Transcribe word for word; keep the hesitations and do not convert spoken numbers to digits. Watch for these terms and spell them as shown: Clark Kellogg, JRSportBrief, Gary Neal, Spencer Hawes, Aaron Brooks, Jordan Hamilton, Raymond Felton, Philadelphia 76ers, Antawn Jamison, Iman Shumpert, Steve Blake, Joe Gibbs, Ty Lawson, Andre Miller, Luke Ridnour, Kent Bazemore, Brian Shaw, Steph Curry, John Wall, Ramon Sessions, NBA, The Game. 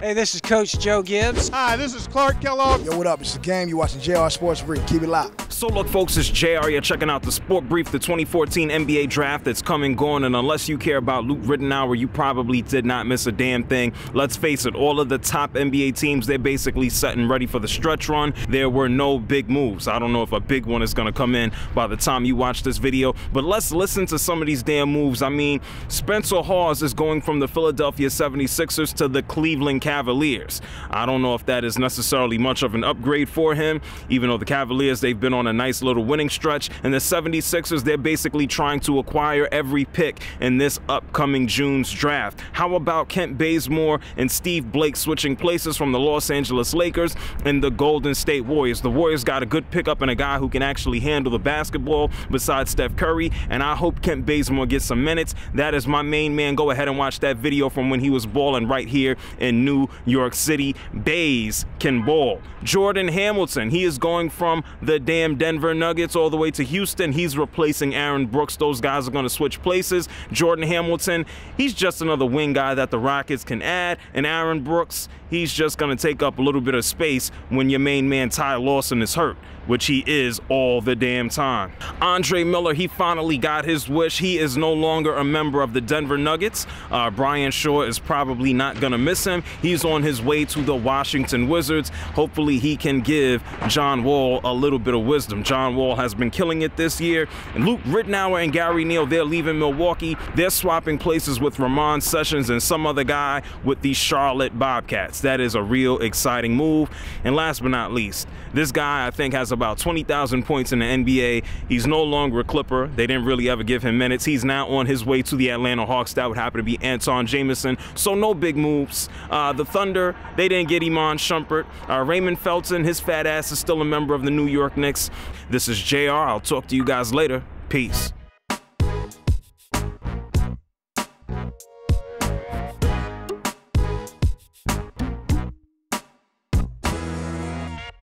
Hey, this is Coach Joe Gibbs. Hi, this is Clark Kellogg. Yo, what up? It's The Game. You're watching J R Sports Brief. Keep it locked. So look, folks, it's J R. You're checking out the Sport Brief, the twenty fourteen N B A draft that's coming, going, and unless you care about Luke Ridnour, you probably did not miss a damn thing. Let's face it, all of the top N B A teams, they're basically set and ready for the stretch run. There were no big moves. I don't know if a big one is going to come in by the time you watch this video, but let's listen to some of these damn moves. I mean, Spencer Hawes is going from the Philadelphia seventy-sixers to the Cleveland Cavaliers. I don't know if that is necessarily much of an upgrade for him, even though the Cavaliers, they've been on a nice little winning stretch, and the seventy-sixers, they're basically trying to acquire every pick in this upcoming June's draft. How about Kent Bazemore and Steve Blake switching places from the Los Angeles Lakers and the Golden State Warriors? The Warriors got a good pickup and a guy who can actually handle the basketball besides Steph Curry, and I hope Kent Bazemore gets some minutes. That is my main man. Go ahead and watch that video from when he was balling right here in New York City. Bays can ball. Jordan Hamilton, he is going from the damn Denver Nuggets all the way to Houston. He's replacing Aaron Brooks. Those guys are going to switch places. Jordan Hamilton, he's just another wing guy that the Rockets can add, and Aaron Brooks, he's just going to take up a little bit of space when your main man Ty Lawson is hurt, which he is all the damn time. Andre Miller, he finally got his wish. He is no longer a member of the Denver Nuggets. Uh, Brian Shaw is probably not gonna miss him. He's on his way to the Washington Wizards. Hopefully he can give John Wall a little bit of wisdom. John Wall has been killing it this year. And Luke Ridnour and Gary Neal, they're leaving Milwaukee. They're swapping places with Ramon Sessions and some other guy with the Charlotte Bobcats. That is a real exciting move. And last but not least, this guy I think has a about twenty thousand points in the N B A. He's no longer a Clipper. They didn't really ever give him minutes. He's now on his way to the Atlanta Hawks. That would happen to be Antawn Jamison. So no big moves. Uh, the Thunder, they didn't get Iman Shumpert. Uh, Raymond Felton, his fat ass is still a member of the New York Knicks. This is J R. I'll talk to you guys later. Peace.